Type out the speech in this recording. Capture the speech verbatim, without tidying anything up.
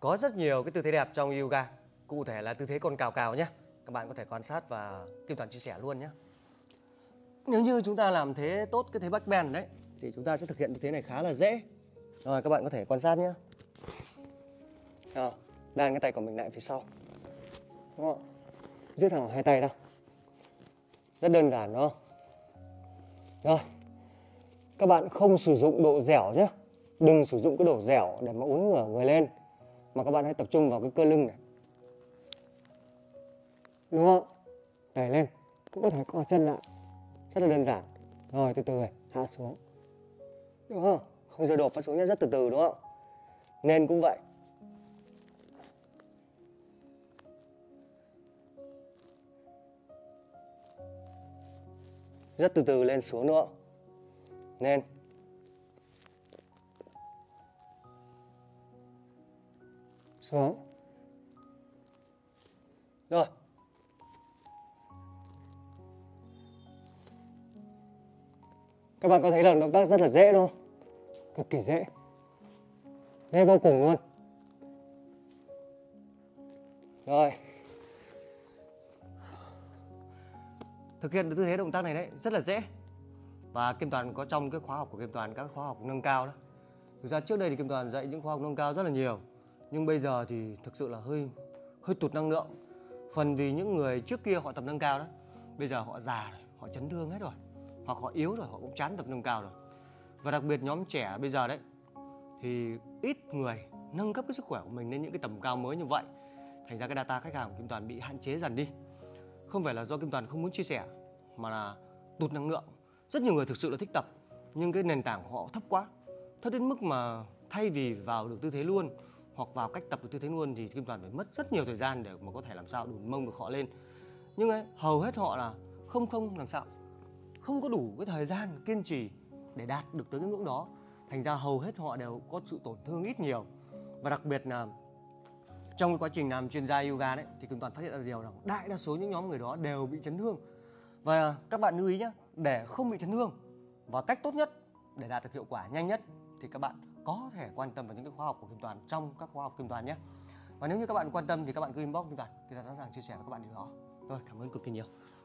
Có rất nhiều cái tư thế đẹp trong yoga, cụ thể là tư thế con cào cào nhé. Các bạn có thể quan sát và Kim Toàn chia sẻ luôn nhé. Nếu như chúng ta làm thế tốt cái thế backbend đấy thì chúng ta sẽ thực hiện tư thế này khá là dễ. Rồi các bạn có thể quan sát nhé. Rồi, đan cái tay của mình lại phía sau. Đúng không? Giữ thẳng hai tay ra. Rất đơn giản đúng không? Rồi. Các bạn không sử dụng độ dẻo nhé. Đừng sử dụng cái độ dẻo để mà uốn ngửa người lên, mà các bạn hãy tập trung vào cái cơ lưng này. Đúng không? Đẩy lên, cũng có thể co chân lại. Rất là đơn giản. Rồi từ từ này, hạ xuống. Đúng không? Không giờ đổ phát xuống nhé, rất từ từ đúng không? Nên cũng vậy. Rất từ từ lên xuống đúng không? Nên xuống. Rồi. Các bạn có thấy là động tác rất là dễ đúng không? Cực kỳ dễ. Dễ vô cùng luôn. Rồi. Thực hiện được tư thế động tác này đấy, rất là dễ. Và Kim Toàn có trong cái khóa học của Kim Toàn, các khóa học nâng cao đó. Thực ra trước đây thì Kim Toàn dạy những khóa học nâng cao rất là nhiều. Nhưng bây giờ thì thực sự là hơi hơi tụt năng lượng. Phần vì những người trước kia họ tập nâng cao đó, bây giờ họ già rồi, họ chấn thương hết rồi, hoặc họ yếu rồi, họ cũng chán tập nâng cao rồi. Và đặc biệt nhóm trẻ bây giờ đấy thì ít người nâng cấp cái sức khỏe của mình lên những cái tầm cao mới như vậy. Thành ra cái data khách hàng của Kim Toàn bị hạn chế dần đi. Không phải là do Kim Toàn không muốn chia sẻ, mà là tụt năng lượng. Rất nhiều người thực sự là thích tập, nhưng cái nền tảng của họ thấp quá. Thấp đến mức mà thay vì vào được tư thế luôn, hoặc vào cách tập được tư thế luôn, thì Kim Toàn phải mất rất nhiều thời gian để mà có thể làm sao đủ mông được họ lên. Nhưng ấy, hầu hết họ là không không làm sao không có đủ cái thời gian kiên trì để đạt được tới cái ngưỡng đó. Thành ra hầu hết họ đều có sự tổn thương ít nhiều. Và đặc biệt là trong cái quá trình làm chuyên gia yoga đấy, thì Kim Toàn phát hiện ra điều rằng đại đa số những nhóm người đó đều bị chấn thương. Và các bạn lưu ý nhé, để không bị chấn thương và cách tốt nhất để đạt được hiệu quả nhanh nhất thì các bạn có thể quan tâm vào những cái khóa học của Kim Toàn, trong các khóa học Kim Toàn nhé. Và nếu như các bạn quan tâm thì các bạn cứ inbox Kim Toàn, Kim Toàn sẵn sàng chia sẻ với các bạn điều đó. Rồi, cảm ơn cực kỳ nhiều.